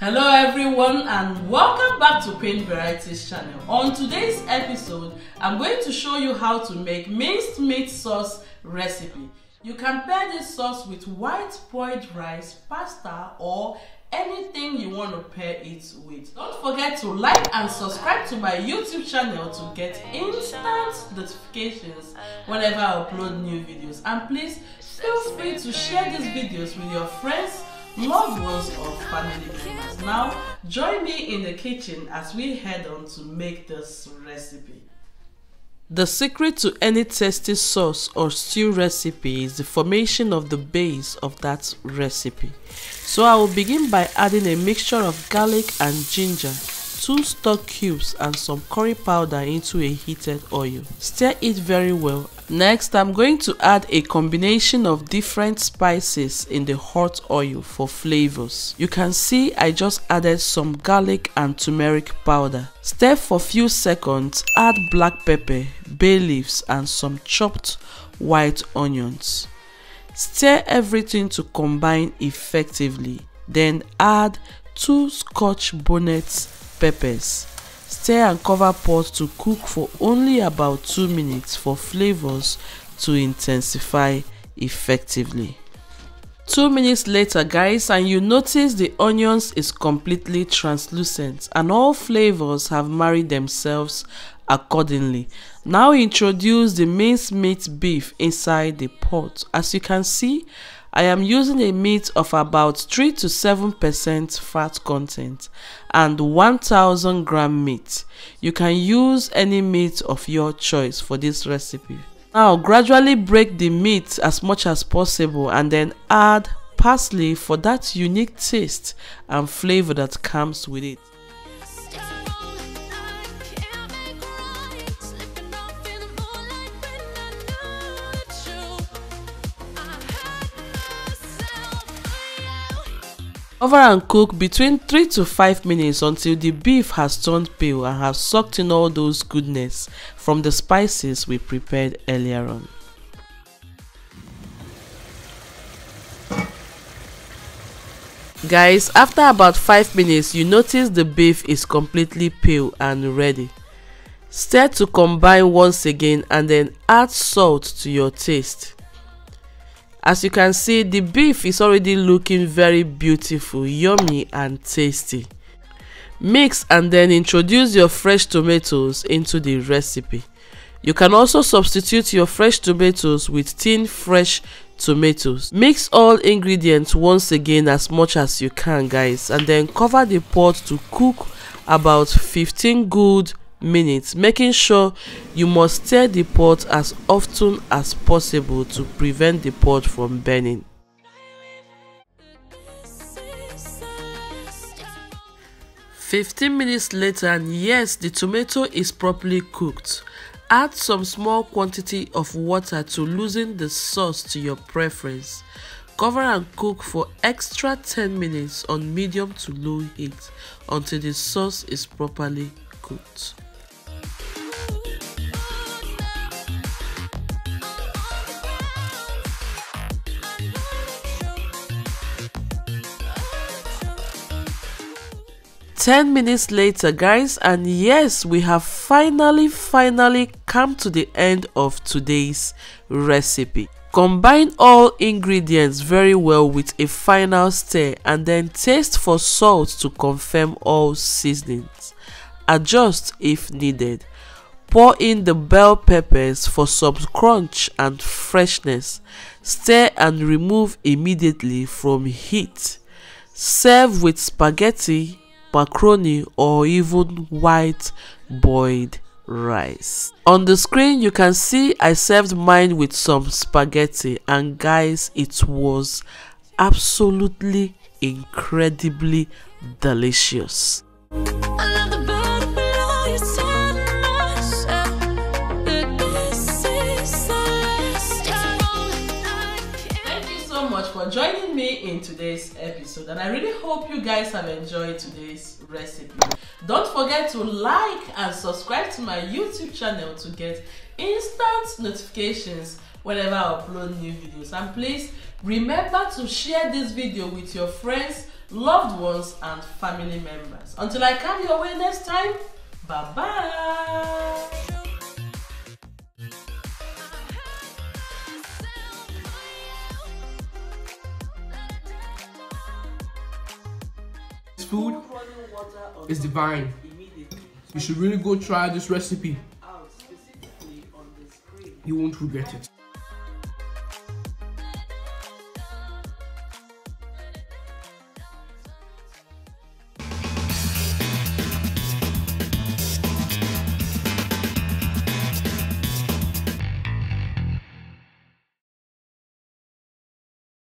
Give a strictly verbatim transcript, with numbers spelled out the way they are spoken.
Hello everyone and welcome back to Queenvarieties Channel. On today's episode, I'm going to show you how to make minced meat sauce recipe. You can pair this sauce with white boiled rice, pasta or anything you want to pair it with. Don't forget to like and subscribe to my YouTube channel to get instant notifications whenever I upload new videos. And please feel free to share these videos with your friends, loved ones or family members. Now join me in the kitchen as we head on to make this recipe. The secret to any tasty sauce or stew recipe is the formation of the base of that recipe. So I will begin by adding a mixture of garlic and ginger, two stock cubes and some curry powder into a heated oil. Stir it very well. Next, I'm going to add a combination of different spices in the hot oil for flavors. You can see I just added some garlic and turmeric powder. Stir for a few seconds, add black pepper, bay leaves and some chopped white onions. Stir everything to combine effectively. Then add two scotch bonnet peppers. Stir and cover pot to cook for only about two minutes for flavors to intensify effectively. Two minutes later, guys, and you notice the onions is completely translucent and all flavors have married themselves accordingly. Now introduce the minced meat beef inside the pot. As you can see, I am using a meat of about three to seven percent fat content and one thousand gram meat. You can use any meat of your choice for this recipe. Now gradually break the meat as much as possible and then add parsley for that unique taste and flavor that comes with it. Cover and cook between three to five minutes until the beef has turned pale and has sucked in all those goodness from the spices we prepared earlier on. Guys, after about five minutes, you notice the beef is completely pale and ready. Stir to combine once again and then add salt to your taste. As you can see, the beef is already looking very beautiful, yummy and tasty. Mix and then introduce your fresh tomatoes into the recipe. You can also substitute your fresh tomatoes with thin fresh tomatoes. Mix all ingredients once again as much as you can, guys, and then cover the pot to cook about fifteen good minutes, making sure you must stir the pot as often as possible to prevent the pot from burning. fifteen minutes later, and yes, the tomato is properly cooked. Add some small quantity of water to loosen the sauce to your preference. Cover and cook for extra ten minutes on medium to low heat until the sauce is properly cooked. ten minutes later, guys, and yes, we have finally finally come to the end of today's recipe. Combine all ingredients very well with a final stir and then taste for salt to confirm all seasonings. Adjust if needed. Pour in the bell peppers for some crunch and freshness. Stir and remove immediately from heat. Serve with spaghetti, macaroni or even white boiled rice. On the screen you can see I served mine with some spaghetti and guys, it was absolutely incredibly delicious. For joining me in today's episode, and I really hope you guys have enjoyed today's recipe. Don't forget to like and subscribe to my YouTube channel to get instant notifications whenever I upload new videos, and please remember to share this video with your friends, loved ones and family members. Until I come your way next time, bye-bye. Food is divine. You should really go try this recipe. You won't regret it.